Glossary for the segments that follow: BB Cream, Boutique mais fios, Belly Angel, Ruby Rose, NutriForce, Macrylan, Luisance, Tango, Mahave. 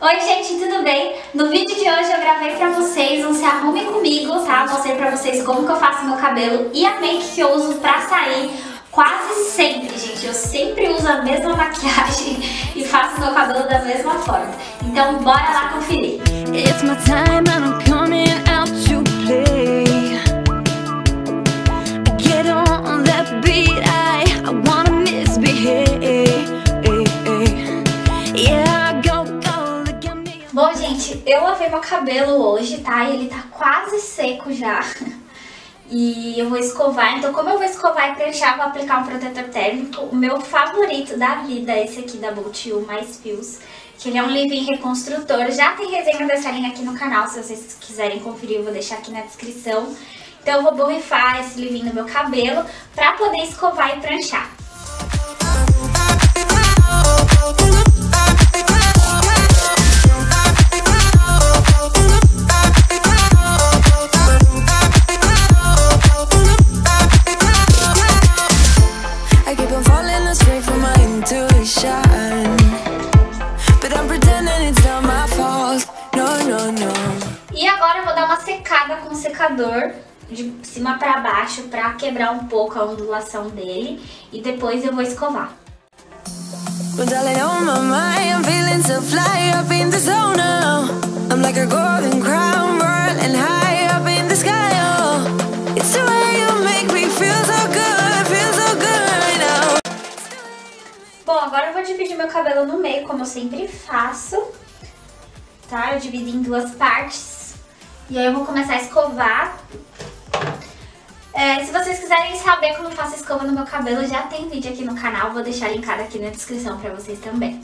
Oi gente, tudo bem? No vídeo de hoje eu gravei pra vocês um se arrume comigo, tá? Mostrei pra vocês como que eu faço meu cabelo e a make que eu uso pra sair quase sempre, gente. Eu sempre uso a mesma maquiagem e faço meu cabelo da mesma forma. Então bora lá conferir. It's my time and I'm coming out to play. Get on that beat, I wanna misbehave. Bom, gente, eu lavei meu cabelo hoje, tá? E ele tá quase seco já. E eu vou escovar. Então, como eu vou escovar e pranchar, vou aplicar um protetor térmico. O meu favorito da vida é esse aqui da Boutique mais fios, que ele é um leave-in reconstrutor. Já tem resenha dessa linha aqui no canal, se vocês quiserem conferir, eu vou deixar aqui na descrição. Então, eu vou borrifar esse leave-in no meu cabelo pra poder escovar e pranchar. E agora eu vou dar uma secada com o secador de cima pra baixo pra quebrar um pouco a ondulação dele e depois eu vou escovar. Bom, agora eu vou dividir meu cabelo no meio, como eu sempre faço, tá? Eu dividi em duas partes e aí eu vou começar a escovar. Se vocês quiserem saber como eu faço escova no meu cabelo, já tem vídeo aqui no canal, vou deixar linkado aqui na descrição pra vocês também.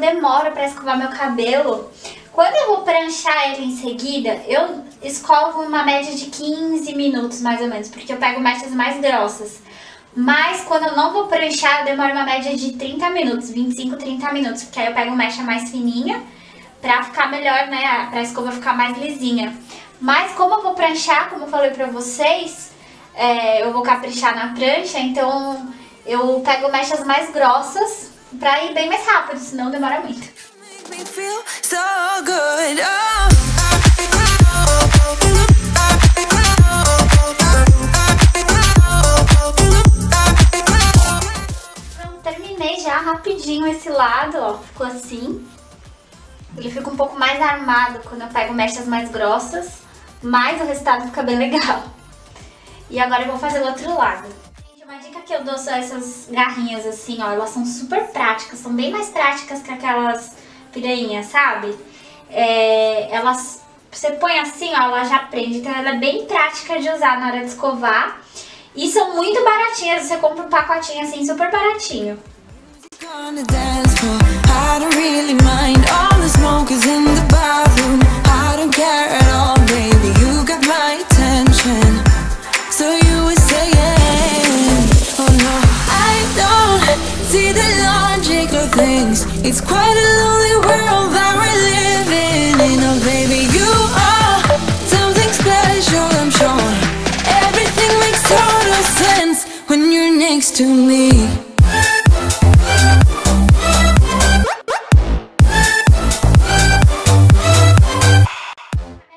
Demora pra escovar meu cabelo. Quando eu vou pranchar ele em seguida, eu escovo uma média de 15 minutos mais ou menos, porque eu pego mechas mais grossas. Mas quando eu não vou pranchar, eu demoro uma média de 30 minutos, 25, 30 minutos, porque aí eu pego mecha mais fininha pra ficar melhor, né? Pra escova ficar mais lisinha. Mas como eu vou pranchar, como eu falei pra vocês, eu vou caprichar na prancha, então eu pego mechas mais grossas pra ir bem mais rápido, senão demora muito. Pronto, terminei já rapidinho esse lado, ó, ficou assim. Ele fica um pouco mais armado quando eu pego mechas mais grossas, mas o resultado fica bem legal. E agora eu vou fazer o outro lado. Uma dica que eu dou são essas garrinhas assim, ó, elas são super práticas, são bem mais práticas que aquelas piranhas, sabe? Elas, você põe assim, ó, ela já prende, então ela é bem prática de usar na hora de escovar. E são muito baratinhas, você compra um pacotinho assim, super baratinho. It's quite a lonely world that we're living in. Oh baby, you are something special, I'm sure. Everything makes total sense when you're next to me.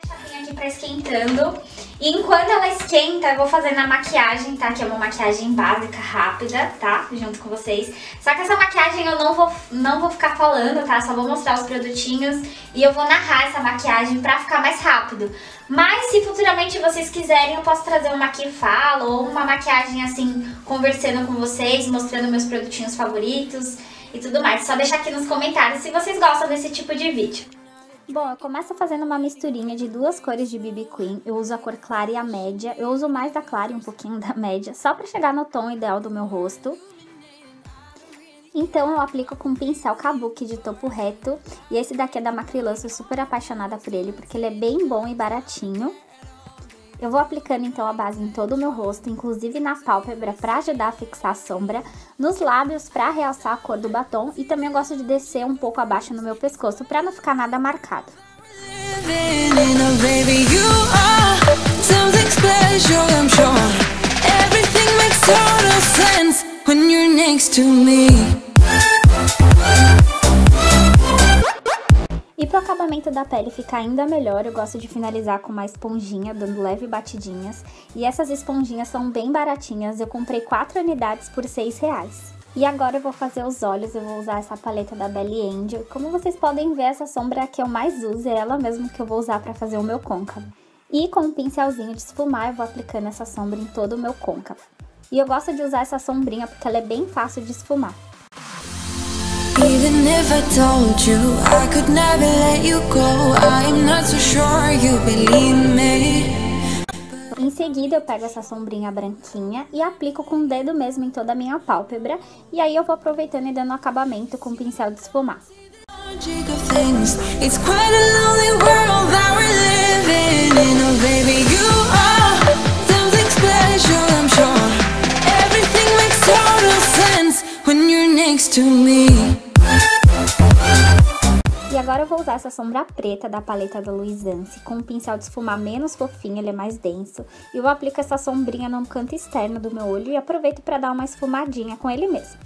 A chapinha aqui pra esquentando. E enquanto ela esquenta, eu vou fazendo a maquiagem, tá? Que é uma maquiagem básica, rápida, tá? Junto com vocês. Só que essa maquiagem eu não vou ficar falando, tá? Só vou mostrar os produtinhos e eu vou narrar essa maquiagem pra ficar mais rápido. Mas se futuramente vocês quiserem, eu posso trazer uma que fala ou uma maquiagem assim, conversando com vocês, mostrando meus produtinhos favoritos e tudo mais. Só deixar aqui nos comentários se vocês gostam desse tipo de vídeo. Bom, eu começo fazendo uma misturinha de duas cores de BB Cream, eu uso a cor clara e a média, eu uso mais da clara e um pouquinho da média, só pra chegar no tom ideal do meu rosto. Então eu aplico com um pincel kabuki de topo reto, e esse daqui é da Macrylan, sou super apaixonada por ele, porque ele é bem bom e baratinho. Eu vou aplicando então a base em todo o meu rosto, inclusive na pálpebra para ajudar a fixar a sombra, nos lábios para realçar a cor do batom e também eu gosto de descer um pouco abaixo no meu pescoço para não ficar nada marcado. E para o acabamento da pele ficar ainda melhor, eu gosto de finalizar com uma esponjinha, dando leve batidinhas. E essas esponjinhas são bem baratinhas, eu comprei 4 unidades por R$6. E agora eu vou fazer os olhos, eu vou usar essa paleta da Belly Angel. Como vocês podem ver, essa sombra que eu mais uso, é ela mesmo que eu vou usar para fazer o meu côncavo. E com um pincelzinho de esfumar, eu vou aplicando essa sombra em todo o meu côncavo. E eu gosto de usar essa sombrinha porque ela é bem fácil de esfumar. Even if I told you I could never let you go, I'm not so sure you believe me. Em seguida eu pego essa sombrinha branquinha e aplico com o dedo mesmo em toda a minha pálpebra. E aí eu vou aproveitando e dando acabamento com o pincel de esfumar. It's quite a lonely world that we're living in, oh baby, you are something special, I'm sure. Everything makes total sense when you're next to me. E agora eu vou usar essa sombra preta da paleta da Luisance com um pincel de esfumar menos fofinho, ele é mais denso. E eu aplico essa sombrinha no canto externo do meu olho e aproveito para dar uma esfumadinha com ele mesmo.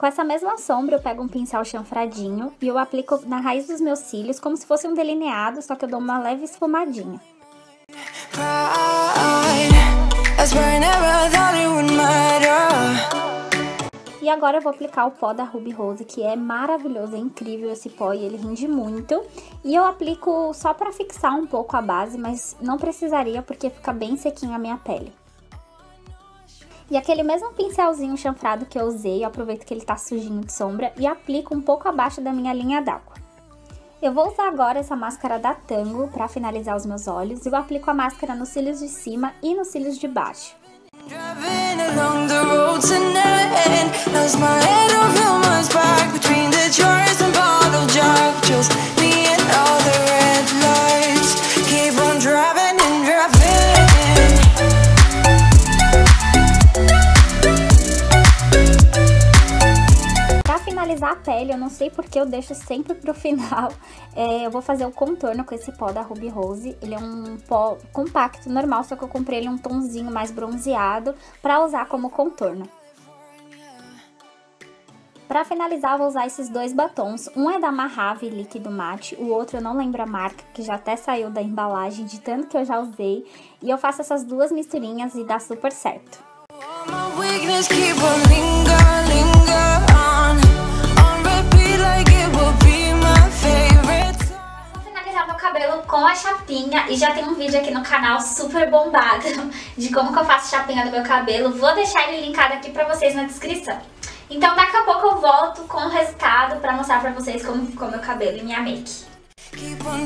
Com essa mesma sombra eu pego um pincel chanfradinho e eu aplico na raiz dos meus cílios como se fosse um delineado, só que eu dou uma leve esfumadinha. E agora eu vou aplicar o pó da Ruby Rose, que é maravilhoso, é incrível esse pó e ele rende muito. E eu aplico só pra fixar um pouco a base, mas não precisaria porque fica bem sequinha a minha pele. E aquele mesmo pincelzinho chanfrado que eu usei, eu aproveito que ele tá sujinho de sombra e aplico um pouco abaixo da minha linha d'água. Eu vou usar agora essa máscara da Tango pra finalizar os meus olhos. Eu aplico a máscara nos cílios de cima e nos cílios de baixo. A pele, eu não sei porque eu deixo sempre pro final, eu vou fazer o contorno com esse pó da Ruby Rose. Ele é um pó compacto, normal, só que eu comprei ele um tonzinho mais bronzeado pra usar como contorno. Pra finalizar, eu vou usar esses dois batons. Um é da Mahave líquido mate, o outro eu não lembro a marca, que já até saiu da embalagem de tanto que eu já usei. E eu faço essas duas misturinhas e dá super certo. Com a chapinha, e já tem um vídeo aqui no canal super bombado de como que eu faço chapinha do meu cabelo, vou deixar ele linkado aqui pra vocês na descrição. Então daqui a pouco eu volto com o resultado pra mostrar pra vocês como ficou meu cabelo e minha make. Então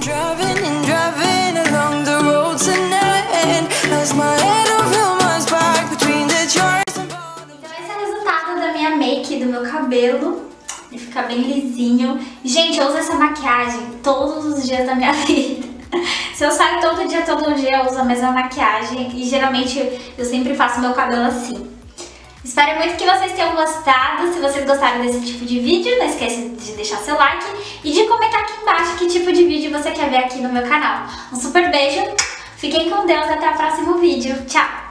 esse é o resultado da minha make do meu cabelo. Ele fica bem lisinho. Gente, eu uso essa maquiagem todos os dias da minha vida. Se eu saio todo dia, eu uso a mesma maquiagem. E geralmente eu sempre faço meu cabelo assim. Espero muito que vocês tenham gostado. Se vocês gostaram desse tipo de vídeo, não esquece de deixar seu like. E de comentar aqui embaixo que tipo de vídeo você quer ver aqui no meu canal. Um super beijo. Fiquem com Deus. Até o próximo vídeo. Tchau.